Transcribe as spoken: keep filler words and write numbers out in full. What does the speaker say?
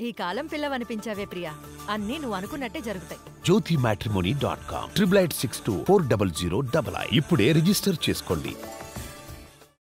पिलवनिपिंचावे प्रिया अन्नी अनुकुन्नट्टे जरुगुतायि Jyothi matrimony dot com triple eight six two four double zero double I इप्पुडे रिजिस्टर चेसुकोंडी।